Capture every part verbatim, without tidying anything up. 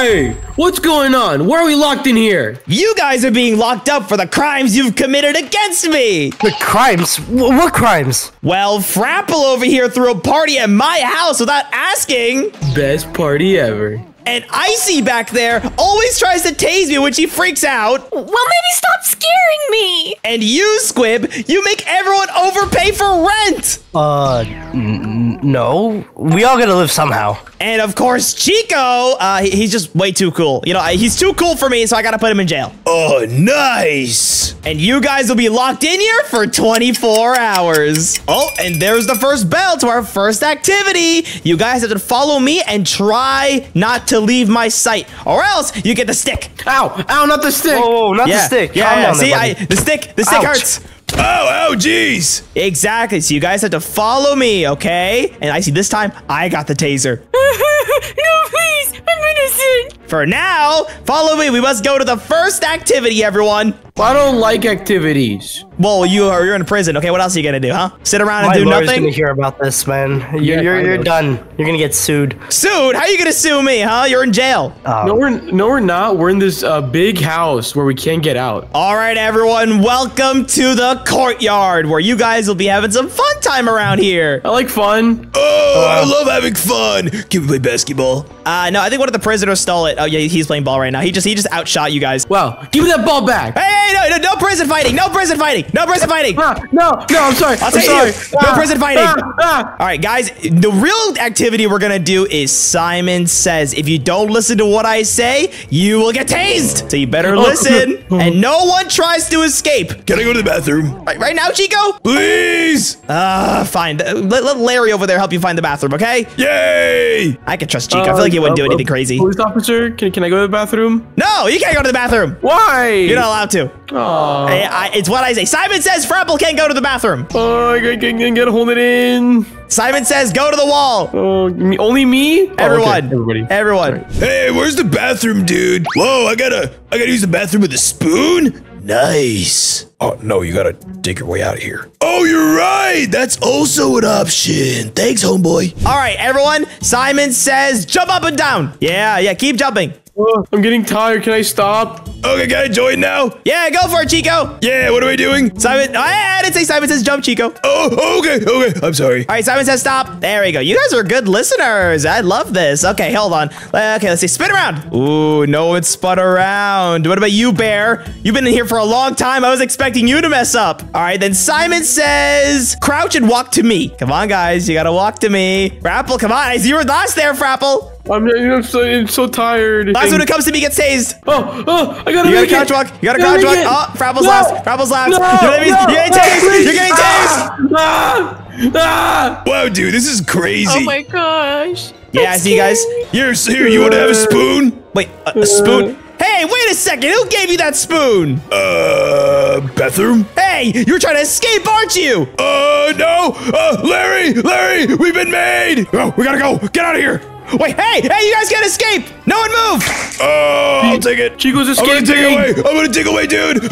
Hey, what's going on? Why are we locked in here? You guys are being locked up for the crimes you've committed against me. The crimes? W what crimes? Well, Frapple over here threw a party at my house without asking. Best party ever. And Icey back there always tries to tase me when she freaks out. Well, maybe stop scaring me. And you, Squibb, you make everyone overpay for rent. Uh, n no. We all gotta live somehow. And of course, Cheeko, uh, he's just way too cool. You know, he's too cool for me, so I gotta put him in jail. Oh, nice. And you guys will be locked in here for twenty-four hours. Oh, and there's the first bell to our first activity. You guys have to follow me and try not to to leave my sight, or else you get the stick. Ow, ow, not the stick. Oh, not yeah. the stick. Yeah, yeah, yeah. See, I, the stick, the stick Ouch. hurts. Oh, oh, geez. Exactly, so you guys have to follow me, okay? And I see this time, I got the taser. No, please, I'm innocent. For now, follow me. We must go to the first activity, everyone. I don't like activities. Well, you are, you're in prison. Okay, what else are you gonna do, huh? Sit around and My do nothing? My gonna hear about this, man. You're, yeah, you're, you're done. You're gonna get sued. Sued? How are you gonna sue me, huh? You're in jail. Um, no, we're, no, we're not. We're in this uh, big house where we can't get out. All right, everyone. Welcome to the courtyard where you guys will be having some fun time around here. I like fun. Oh, uh, I love having fun. Can we play basketball? Uh, no, I think one of the prisoners stole it. Oh, yeah, he's playing ball right now. He just, he just outshot you guys. Wow. Give me that ball back. Hey! No, no, no prison fighting. No prison fighting. No prison fighting. Ah, no, no, I'm sorry. I'll take you. No ah, prison fighting. Ah, ah. All right, guys, the real activity we're going to do is Simon Says. If you don't listen to what I say, you will get tased. So you better listen. And no one tries to escape. Can I go to the bathroom? Right, right now, Cheeko? Please. Uh, fine. Let, let Larry over there help you find the bathroom, okay? Yay. I can trust Cheeko. Uh, I feel like he wouldn't uh, do anything uh, crazy. Police officer, can, can I go to the bathroom? No, you can't go to the bathroom. Why? You're not allowed to. I, I, it's what I say. Simon Says Frapple can't go to the bathroom. Oh, I can't get hold it in. Simon Says go to the wall. Oh, uh, only me? Everyone. Oh, okay. Everybody. Everyone. Right. Hey, where's the bathroom, dude? Whoa, I gotta, I gotta use the bathroom with a spoon? Nice. Oh, no, you gotta dig your way out of here. Oh, you're right. That's also an option. Thanks, homeboy. All right, everyone. Simon Says jump up and down. Yeah, yeah, keep jumping. I'm getting tired. Can I stop? Okay, can I join now? Yeah, go for it, Cheeko. Yeah, what are we doing? Simon, I didn't say Simon Says jump, Cheeko. Oh, okay, okay. I'm sorry. All right, Simon Says stop. There we go. You guys are good listeners. I love this. Okay, hold on. Okay, let's see. Spin around. Ooh, no one spun around. What about you, Bear? You've been in here for a long time. I was expecting you to mess up. All right, then Simon Says crouch and walk to me. Come on, guys. You got to walk to me. Frapple, come on. I see you were last there, Frapple. I'm, I'm, so, I'm so tired. Last one who comes to me gets tased. Oh, oh, I gotta You gotta crouch walk. You gotta crouch walk. Oh, Frapple's no. last. Frapple's last. No, you know what I mean? No, You're getting tased. Please. You're getting tased. Ah, ah, ah. Wow, dude, this is crazy. Oh my gosh. Yeah, I see you guys. You're here. You want to have a spoon? Wait, a, a spoon? Hey, wait a second. Who gave you that spoon? Uh, bathroom? Hey, you're trying to escape, aren't you? Uh, no. Uh, Larry, Larry, we've been made. Oh, we gotta go. Get out of here. Wait, hey, hey, you guys can't escape! No one move! Oh, I'll take it. Cheeko's escaping. I'm gonna take away. I'm gonna take away, dude.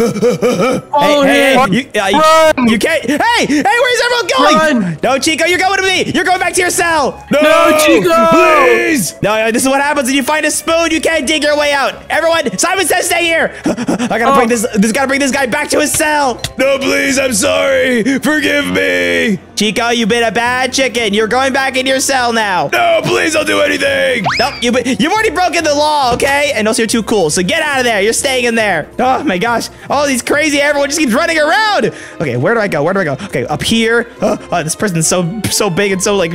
Follow hey, him. Hey, you, uh, Run. You, you can't. Hey, hey, where's everyone going? Run. No, Cheeko, you're going to me. You're going back to your cell. No, no Cheeko. Please. No, no, this is what happens when you find a spoon. You can't dig your way out. Everyone, Simon Says stay here. I gotta oh. bring this. This gotta bring this guy back to his cell. No, please. I'm sorry. Forgive me. Cheeko, you've been a bad chicken. You're going back in your cell now. No, please. I'll do it. Anything. Nope, you, you've already broken the law, okay? And also, you're too cool, so get out of there. You're staying in there. Oh, my gosh. All these crazy everyone just keeps running around. Okay, where do I go? Where do I go? Okay, up here. Oh, oh this person's so so big and so, like,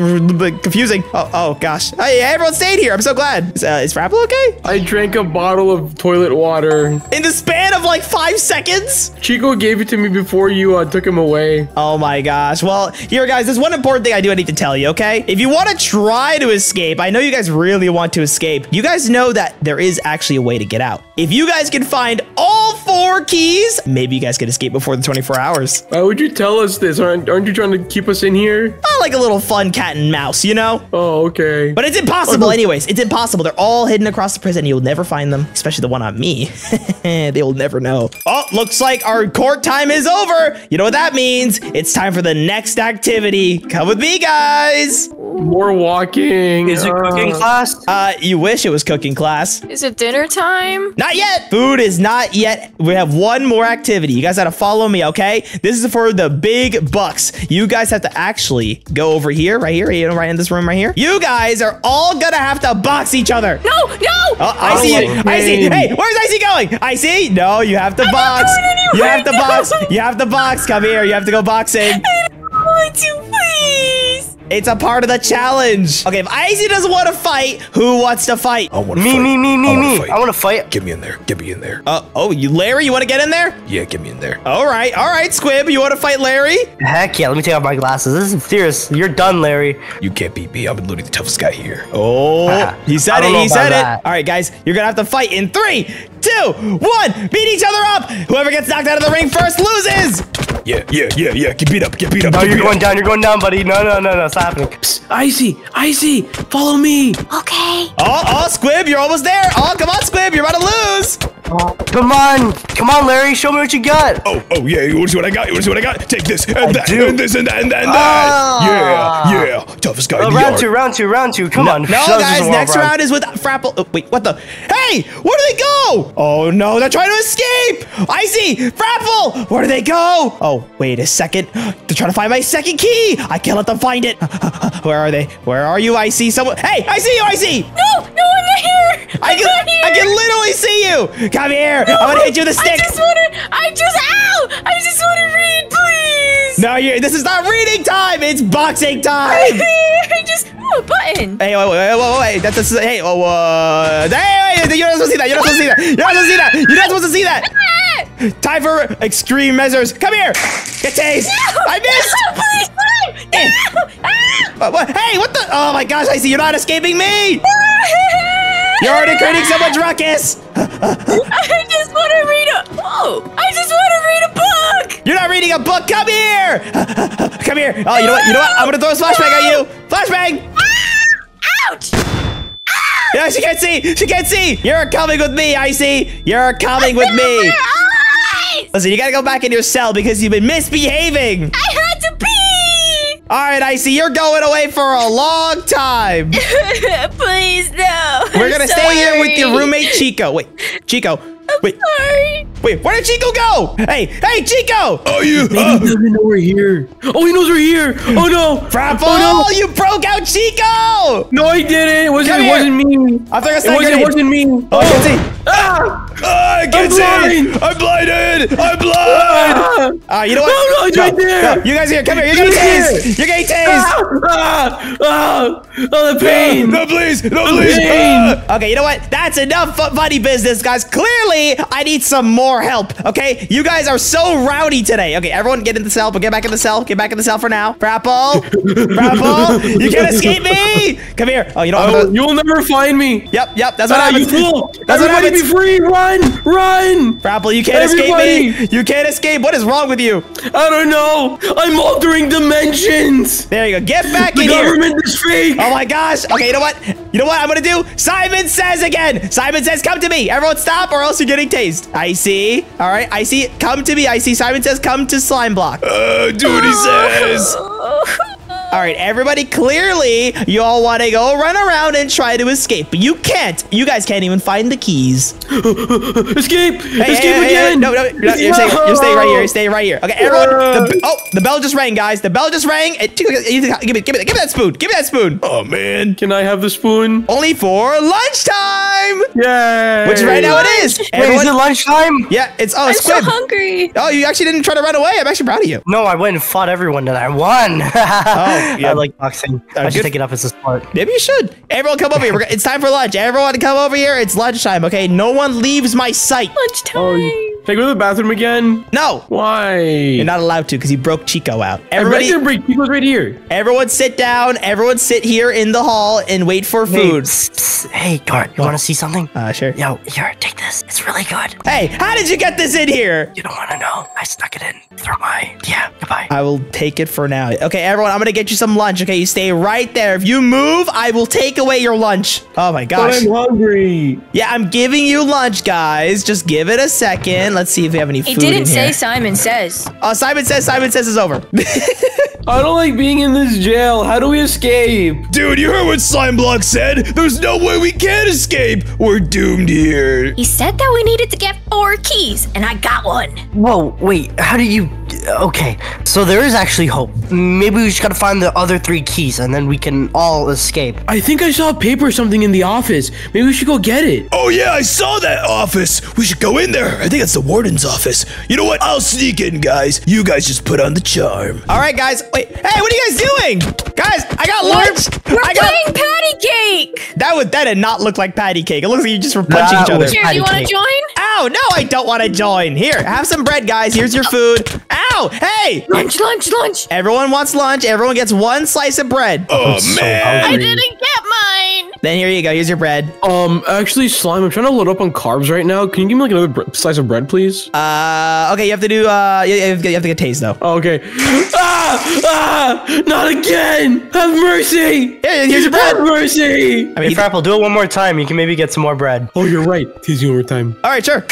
confusing. Oh, oh gosh. Oh, yeah, everyone stayed here. I'm so glad. Is, uh, is Frapple okay? I drank a bottle of toilet water. In the span of, like, five seconds? Cheeko gave it to me before you uh, took him away. Oh, my gosh. Well, here, guys, there's one important thing I do I need to tell you, okay? If you want to try to escape, I know you guys really want to escape. You guys know that there is actually a way to get out. If you guys can find all four keys, maybe you guys can escape before the twenty-four hours. Why would you tell us this? Aren't, aren't you trying to keep us in here? Oh, like a little fun cat and mouse, you know? Oh, okay. But it's impossible anyways. It's impossible. They're all hidden across the prison. You'll never find them, especially the one on me. They will never know. Oh, looks like our court time is over. You know what that means? It's time for the next activity. Come with me, guys. More walking. Is it uh, cooking class? Uh, you wish it was cooking class. Is it dinner time? Not yet. Food is not yet. We have one more activity. You guys got to follow me, okay? This is for the big bucks. You guys have to actually go over here, right here, you know, right in this room right here. You guys are all going to have to box each other. No, no. Oh, I see you. I see. Hey, where's Icey going? Icey? No, you have to I'm box. Not going you have to box. You have to box. Come here. You have to go boxing. I don't want to, please. It's a part of the challenge. Okay, if Icey doesn't want to fight, who wants to fight? I want to fight. Me, me, me, me, me. I want to fight. Get me in there. Get me in there. Uh, oh, you, Larry, you want to get in there? Yeah, get me in there. All right. All right, Squibb, you want to fight Larry? Heck yeah. Let me take off my glasses. This is serious. You're done, Larry. You can't beat me. I'm literally the toughest guy here. Oh, he said it. He said it. All right, guys, you're going to have to fight in three, two, one. Beat each other up. Whoever gets knocked out of the ring first loses. Yeah, yeah, yeah, yeah. Get beat up. Get beat up. No, you're going down. You're going down, buddy. No, no, no, no. Stop. Psst, Icey, Icey, follow me. Okay. Oh, oh, Squibb, you're almost there. Oh, come on, Squibb, you're about to lose. Oh, come on, come on, Larry, show me what you got. Oh, oh yeah, you want to see what I got? You want to see what I got? Take this and I that do. and this and that and that and ah. that. Yeah, yeah, toughest guy. Oh, in round the yard. two, round two, round two. Come no, on. No, no guys, next round. round is with Frapple. Oh, wait, what the? Hey, where do they go? Oh no, they're trying to escape. Icey, Frapple, where do they go? Oh, wait a second. They're trying to find my second key. I can't let them find it. Where are they? Where are you? I see someone. Hey, I see you. I see. No, no, I'm not here. I'm I can, not here. I can literally see you. Come here. No, I'm gonna hit you with a stick. I just want to. I just. Ow! I just want to read, please. No, you. This is not reading time. It's boxing time. I just. Ooh, a button. Hey, wait, wait, wait, wait. That's a, hey. Oh, uh, hey, wait. You're not supposed to see that. You're not supposed to see that. You're not supposed to see that. You're not supposed to see that. Time for extreme measures. Come here. Get tased. No, I missed. No, please, no, eh. no, ah. what, what? Hey, what the? Oh my gosh, I see. You're not escaping me. You're already creating so much ruckus. I just want to read a. Whoa! I just want to read a book. You're not reading a book. Come here. Come here. Oh, you know what? You know what? I'm gonna throw a flashbang no. at you. Flashbang. Ah. Ouch. Yeah, she can't see. She can't see. You're coming with me, Icey. You're coming with me. Listen, you gotta go back in your cell because you've been misbehaving. I had to pee. All right, Icey, you're going away for a long time. Please, no. We're gonna stay here with your roommate, Cheeko. Wait, Cheeko. I'm Wait. sorry. Wait, where did Cheeko go? Hey, hey, Cheeko! Oh, you! He uh, doesn't know we're here. Oh, he knows we're here. Oh no! Frapple! Oh, no. You broke out Cheeko! No, I didn't. It wasn't. It wasn't me. I thought I said it wasn't. It wasn't me. Oh, I can't see. Ah! Ah, I can't I'm see. Blind. I'm blinded. I'm blind. Ah, uh, you know what? No, no, it's right there. No, you guys here? Come here. You're getting tased. You're getting tased. Ah! Ah! Oh, the pain. No, no please. No, the please. Ah. Okay, you know what? That's enough funny business, guys. Clearly, I need some more help. Okay, you guys are so rowdy today. Okay, everyone get in the cell, but get back in the cell. Get back in the cell for now. Frapple, Frapple, you can't escape me. Come here. Oh, you know oh, you'll never find me. Yep, yep. That's what ah, happens. You fool. That's Everybody what happens. Be free. Run, run. Frapple, you can't Everybody. escape me. You can't escape. What is wrong with you? I don't know. I'm altering dimensions. There you go. Get back the in here. The government is fake. Oh my gosh. Okay, you know what? You know what I'm gonna do? Simon Says again. Simon Says, come to me. Everyone stop, or else you're getting tased. I see. All right, I see. Come to me. I see. Simon Says, come to Slime Block. Uh, do what he says. All right, everybody, clearly, you all want to go run around and try to escape, but you can't. You guys can't even find the keys. Escape! Hey, escape hey, again! Hey, no, no, no, you're staying, you're staying right here. You're staying right here. Okay, everyone. The, oh, the bell just rang, guys. The bell just rang. Give me, give me, give me that spoon. Give me that spoon. Oh, man. Can I have the spoon? Only for lunchtime. Yay. Which right now Lunch. it is. Everyone, Wait, is it lunchtime? Yeah, it's oh, I'm Squibb. so hungry. Oh, you actually didn't try to run away. I'm actually proud of you. No, I went and fought everyone and I won. Oh. Yeah. I like boxing. Uh, I should good. take it up as a sport. Maybe you should. Everyone come over here. We're it's time for lunch. Everyone come over here. It's lunchtime, okay? No one leaves my sight. Lunchtime. Oh, can I go to the bathroom again? No. Why? You're not allowed to because you broke Cheeko out. Everybody, I break Cheeko's right here. Everyone sit down. Everyone sit here in the hall and wait for hey, food. Psst, psst. Hey, Gart, you want to see something? Uh, sure. Yo, here, take this. It's really good. Hey, how did you get this in here? You don't want to know. I stuck it in through my. Yeah, goodbye. I will take it for now. Okay, everyone, I'm going to get you some lunch. Okay, you stay right there. If you move, I will take away your lunch. Oh, my gosh. But I'm hungry. Yeah, I'm giving you lunch, guys. Just give it a second. And let's see if we have any food in here. It didn't say Simon Says. Uh, Simon Says, Simon Says is over. I don't like being in this jail. How do we escape? Dude, you heard what Slime Block said. There's no way we can escape. We're doomed here. He said that we needed to get four keys, and I got one. Whoa, wait, how do you... Okay, so there is actually hope. Maybe we just gotta find the other three keys, and then we can all escape. I think I saw a paper or something in the office. Maybe we should go get it. Oh, yeah, I saw that office. We should go in there. I think it's the warden's office. You know what? I'll sneak in, guys. You guys just put on the charm. All right, guys. Wait, hey, what are you guys doing? Guys, I got lunch. We're I playing got... patty cake. That would that did not look like patty cake. It looks like you just were punching that each other. Here, do you want to join? Ow, no, I don't want to join. Here, have some bread, guys. Here's your food. Ow, hey. Lunch, lunch, lunch. Everyone wants lunch. Everyone gets one slice of bread. Oh, I'm man. So I didn't get mine. Then here you go. Here's your bread. Um, actually, Slime, I'm trying to load up on carbs right now. Can you give me like another slice of bread, please? Uh, okay, you have to do, uh, you have to get a taste though. Oh, okay. Ah! Ah! Not again! Have mercy! Yeah, here's your bread! Have mercy! I mean, hey, Frapple, do it one more time. You can maybe get some more bread. Oh, you're right. Tease you one more time. All right, sure.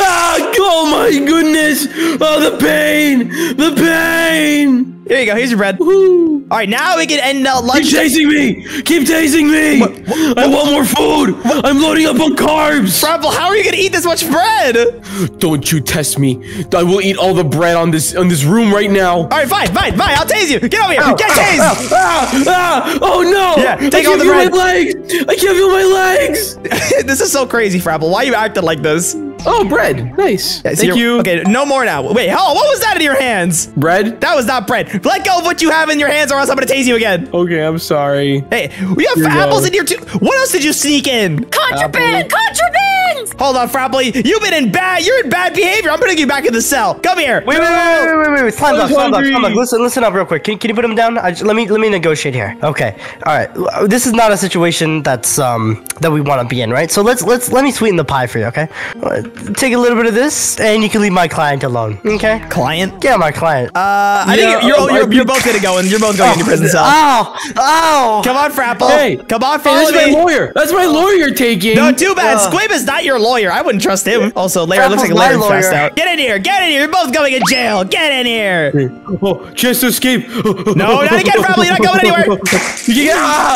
Ah! Oh my goodness! Oh, the pain! The pain! Here you go. Here's your bread. Woo-hoo. All right, now we can end uh, lunch. Keep chasing me! Keep chasing me! What? What? I want more food! What? I'm loading up on carbs! Frapple, how are you gonna eat this much bread? Don't you test me! I will eat all the bread on this on this room right now. All right, fine, fine, fine. I'll tase you. Get over here. Ow, Get ow, tased! Ow, ow, ow. Oh no! Yeah, take I all the bread. My legs. I can't feel my legs. This is so crazy, Frapple. Why are you acting like this? Oh, bread. Nice. Yeah, so Thank you. Okay, no more now. Wait, oh, what was that in your hands? Bread? That was not bread. Let go of what you have in your hands or else I'm going to tase you again. Okay, I'm sorry. Hey, we have here apples go. in here too. What else did you sneak in? Contraband! Apple. Contraband! Hold on, Frapple. You've been in bad, you're in bad behavior. I'm going to get you back in the cell. Come here. Wait, wait, wait, wait, wait, wait, wait. Slime block, slime block, slime block. Listen, listen up real quick. Can, can you put him down? I just, let me, let me negotiate here. Okay. All right. This is not a situation that's, um, that we want to be in, right? So let's, let's, let me sweeten the pie for you, okay? Take a little bit of this, and you can leave my client alone. Okay? Client? Yeah, my client. Uh, I yeah, think you're, you're, you're, you're both gonna go, and you're both going oh, into prison cell. Oh, oh! Come on, Frapple. Hey, come on, follow hey, that's me. my lawyer. That's my lawyer you're taking. No, too bad. Uh, Squibb is not your lawyer. I wouldn't trust him. Also, Larry looks like Larry passed out. Get in here. Get in here. You're both going in jail. Get in here. Oh, chance to escape. No, not again, Frapple. You're not going anywhere. Yeah.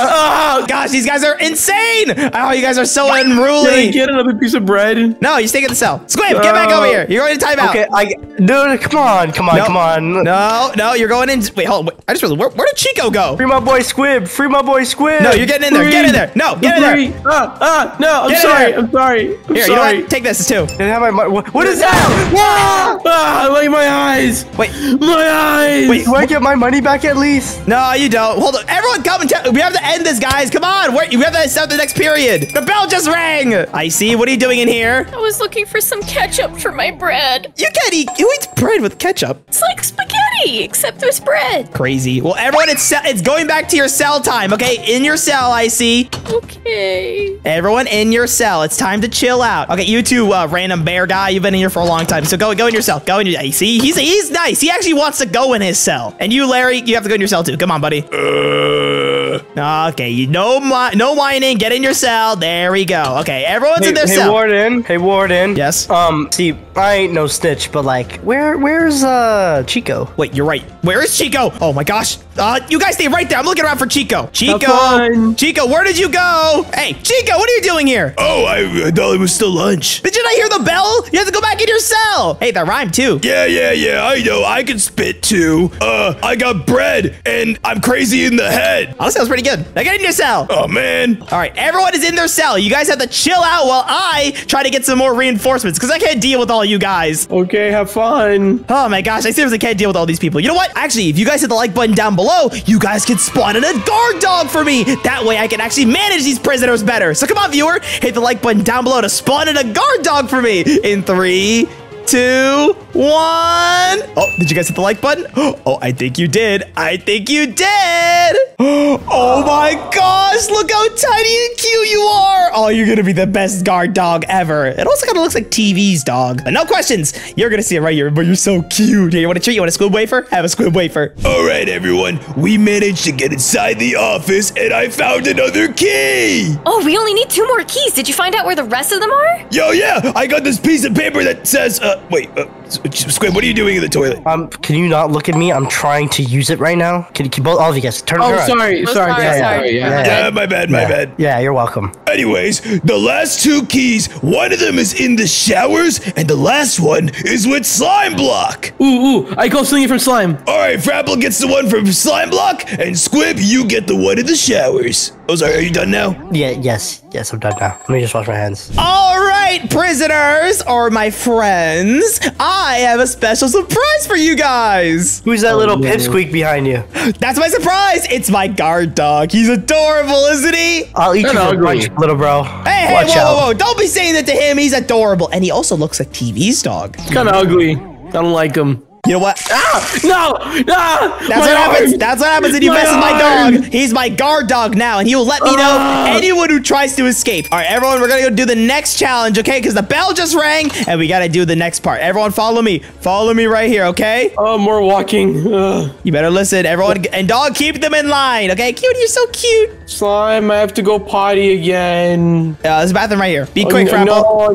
Oh, gosh, these guys are insane. Oh, you guys are so unruly. Can I get another piece of bread? No, you stay in the cell. Squibb, no. Get back over here. You're going to timeout. Okay, I, dude, come on, come on, no. come on. No, no, you're going in. Wait, hold on. Wait, I just realized, where, where did Cheeko go? Free my boy Squibb. Free my boy Squibb. No, you're getting in there. Free. Get in there. No, get Free. in there. Ah, ah, no, I'm sorry. I'm sorry. I'm here, sorry. You know what? Take this too. What, what is that? Ah, ah, like my eyes. Wait, my eyes. Wait, do I get my money back at least? No, you don't. Hold on. Everyone come and tell. We have to end this, guys. Come on. We're, we have to start the next period. The bell just rang. Icey, what are you doing in here? I was looking for some ketchup for my bread. You can't eat. Who eats bread with ketchup? It's like spaghetti, except there's bread. Crazy. Well, everyone, it's it's going back to your cell time. Okay, in your cell, Icey. Okay. Everyone in your cell. It's time to chill out. Okay, you two, uh, random bear guy. You've been in here for a long time, so go go in your cell. Go in your. Icey, he's he's nice. He actually wants to go in his cell. And you, Larry, you have to go in your cell too. Come on, buddy. Uh, okay, you no no whining. Get in your cell. There we go. Okay, everyone's hey, in their hey, cell. Warden. Hey, Warden. Yes. Um. See, I ain't no snitch, but like, where where's uh Cheeko? Wait, you're right. Where is Cheeko? Oh my gosh. Uh, you guys stay right there. I'm looking around for Cheeko. Cheeko. Cheeko, where did you go? Hey, Cheeko, what are you doing here? Oh, I, I thought it was still lunch. Did you not hear the bell? You have to go back in your cell. Hey, that rhymed too. Yeah, yeah, yeah. I know. I can spit too. Uh, I got bread and I'm crazy in the head. Honestly, that was pretty good. Now get in your cell. Oh man. All right, everyone is in their cell. You guys have to chill out while I try to get some more reinforcements because I can't deal with all you guys. Okay, have fun. Oh my gosh, I seriously can't deal with all these people. You know what? Actually, if you guys hit the like button down below, you guys can spawn in a guard dog for me. That way I can actually manage these prisoners better. So come on, viewer, hit the like button down below to spawn in a guard dog for me in three, two, one. Oh, did you guys hit the like button? Oh, I think you did. I think you did. Oh my gosh, look how tiny and cute you are. Oh, you're gonna be the best guard dog ever. It also kind of looks like T V's dog. But no questions. You're gonna see it right here, but you're so cute. Here, you want a treat? You want a Squibb wafer? Have a Squibb wafer. All right, everyone. We managed to get inside the office and I found another key. Oh, we only need two more keys. Did you find out where the rest of them are? Yo, yeah, I got this piece of paper that says, uh, wait, uh, Squibb, what are you doing in the toilet? Um, can you not look at me? I'm trying to use it right now. Can, can both all of you guys turn oh, around? Sorry, oh, sorry, sorry, yeah, yeah, sorry. Yeah, yeah, yeah. yeah, my bad, my yeah. bad. Yeah, you're welcome. Anyways, the last two keys, one of them is in the showers, and the last one is with Slime Block. Ooh, ooh, I go something from Slime. All right, Frapple gets the one from Slime Block, and Squibb, you get the one in the showers. Oh, sorry, are you done now? Yeah, yes, yes, I'm done now. Let me just wash my hands. All right, prisoners, or my friends, I have a special surprise for you guys. Who's that oh, little yeah. pipsqueak behind you? That's my surprise. It's my guard dog. He's adorable, isn't he? I'll eat They're you lunch, little bro. Hey, hey, Watch whoa, out. whoa, whoa. Don't be saying that to him. He's adorable. And he also looks like T V's dog. Kind of ugly. I don't like him. You know what? Ah! No! Ah! That's my what arm. happens. That's what happens when you mess with my dog. He's my guard dog now, and he will let me know ah. anyone who tries to escape. All right, everyone, we're going to go do the next challenge, okay? Because the bell just rang, and we got to do the next part. Everyone, follow me. Follow me right here, okay? Oh, more walking. Ugh. You better listen, everyone. And dog, keep them in line, okay? Cute, you're so cute. Slime, I have to go potty again. Uh, there's a bathroom right here. Be oh, quick, Frapple.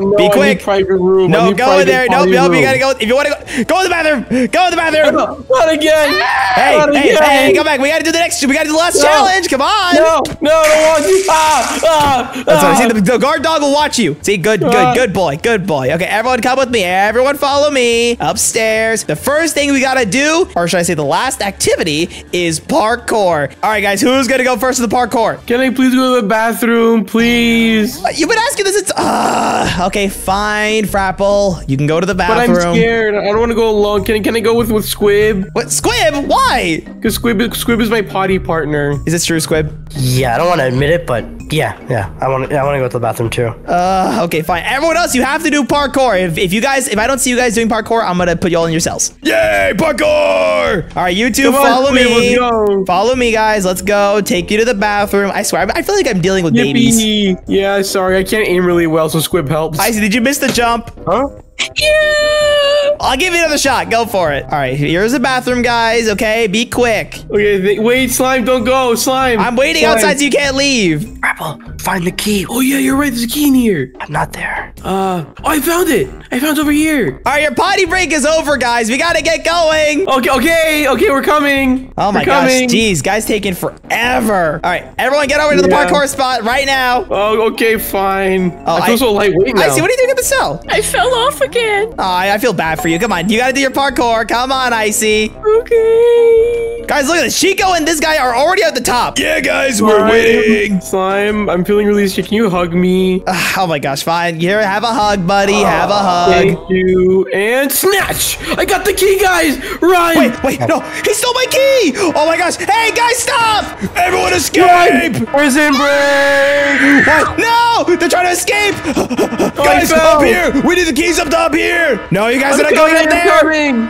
No, no, Be quick. I need private room. No, go in there. Nope, nope, you got to go. If you want to go, go to the bathroom. Go to the bathroom. No, not again. Hey, not hey, again. hey, come back. We got to do the next, we got to do the last no. challenge. Come on. No, no, I don't want you. Ah, ah, That's ah. See, the, the guard dog will watch you. See, good, good, ah. good boy. Good boy. Okay, everyone come with me. Everyone follow me upstairs. The first thing we got to do, or should I say the last activity, is parkour. All right, guys, who's going to go first to the parkour? Can I please go to the bathroom, please? You've been asking this. It's, uh, okay, fine, Frapple. You can go to the bathroom. But I'm scared. I don't want to go alone. Can I Can I go with, with Squibb? What? Squibb? Why? Because Squibb, Squibb is my potty partner. Is this true, Squibb? Yeah, I don't want to admit it, but yeah, yeah. I want to I want to go to the bathroom too. Uh, okay, fine. Everyone else, you have to do parkour. If, if you guys, if I don't see you guys doing parkour, I'm going to put you all in your cells. Yay, parkour! All right, you two, Come follow on, me. Follow me, guys. Let's go. Take you to the bathroom. I swear, I feel like I'm dealing with Yippee. babies. Yeah, sorry. I can't aim really well, so Squibb helps. Icey, did you miss the jump? Huh? Yeah! I'll give you another shot. Go for it. All right, here's the bathroom, guys. Okay, be quick. Okay, wait, Slime, don't go. Slime. I'm waiting slime. outside so you can't leave. Frapple, find the key. Oh, yeah, you're right. There's a key in here. I'm not there. Uh, oh, I found it. I found it over here. All right, your potty break is over, guys. We got to get going. Okay, okay, okay, we're coming. Oh, my gosh. Jeez, guys taking forever. All right, everyone get over to the yeah. parkour spot right now. Oh, okay, fine. Oh, I feel I, so lightweight now. Icey, what are you doing in the cell? I fell off again. Oh, I feel bad for you. Come on. You got to do your parkour. Come on, Icey. Okay. Guys, look at this. Cheeko and this guy are already at the top. Yeah, guys, Slime. we're waiting. Slime, I'm feeling really sick. Can you hug me? Oh, my gosh. Fine. Here, have a hug, buddy. Uh, have a hug. Thank you. And snatch. I got the key, guys. Run. Wait, wait. No. He stole my key. Oh, my gosh. Hey, guys, stop. Everyone escape. Run. Prison break. What? No. They're trying to escape. Oh, guys, up here. We need the keys up top here. No, you guys I'm are not going in there.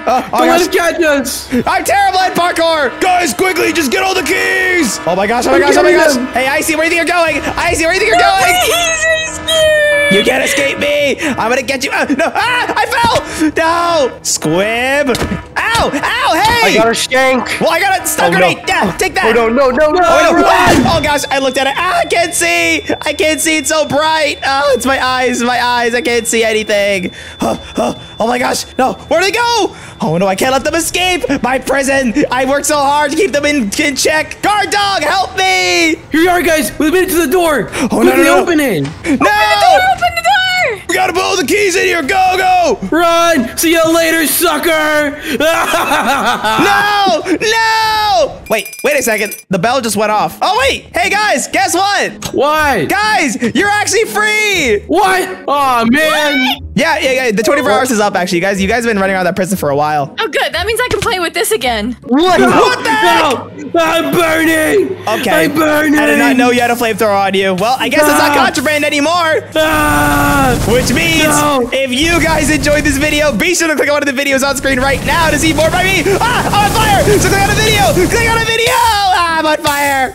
Uh, oh, Don't catch us. I'm terrible at parkour. Guys, quickly, just get all the keys. Oh, my gosh. Oh, my gosh. Oh, my gosh. Hey, Icey, where do you think you're going? Icey, where do you think you're going? Please, I'm scared. You can't escape me. I'm going to get you. Uh, no. Ah, I fell. No. Squibb. Ow. Ow. Hey. I got a shank. Well, I got a stun oh, grenade. No. Yeah, take that. Oh, no, no, no, no. Oh, no. Ah, oh, gosh. I looked at it. Ah, I can't see. I can't see. It's so bright. Oh, it's my eyes. My eyes. I can't see anything. Oh, oh, oh, my gosh. No. Where do they go? Oh, no. I can't let them escape. My prison. I worked so hard to keep them in, in check. Guard dog, help me. Here you are, guys. We've been to the door. Oh, Quickly no, no, no. open it. No. Open the door. Open the door. We gotta pull the keys in here. Go, go. Run. See you later, sucker. No, no. Wait, wait a second. The bell just went off. Oh, wait. Hey, guys, guess what? What? Guys, you're actually free. What? Oh, man. What? Yeah, yeah, yeah. The twenty-four hours is up, actually. You guys, you guys have been running around that prison for a while. Oh, good. That means I can play with this again. What? No, what the heck? No. I'm burning. Okay. I'm burning. I did not know you had a flamethrower on you. Well, I guess ah. it's not contraband anymore. Ah. Which means no. if you guys enjoyed this video, be sure to click on one of the videos on screen right now to see more by me. Ah, I'm on fire. So click on a video. Click on a video. Ah, I'm on fire.